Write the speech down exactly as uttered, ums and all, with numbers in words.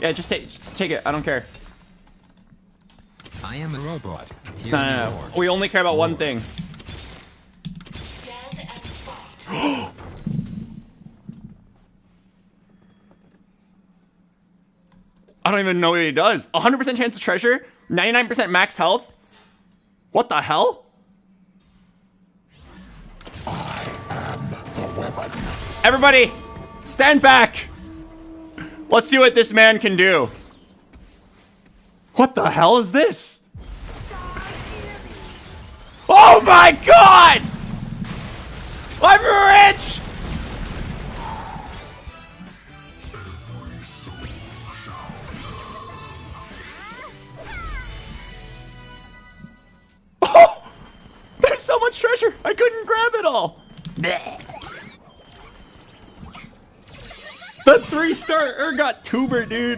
Yeah, just take take it. I don't care. I am a robot. No, no, no. We only care about one thing. Stand and fight. I don't even know what he does. one hundred percent chance of treasure. ninety-nine percent max health. What the hell? I am the weapon. Everybody, stand back. Let's see what this man can do. What the hell is this? Oh my god! I'm rich! Oh! There's so much treasure! I couldn't grab it all! The three-star Urgot tuber, dude!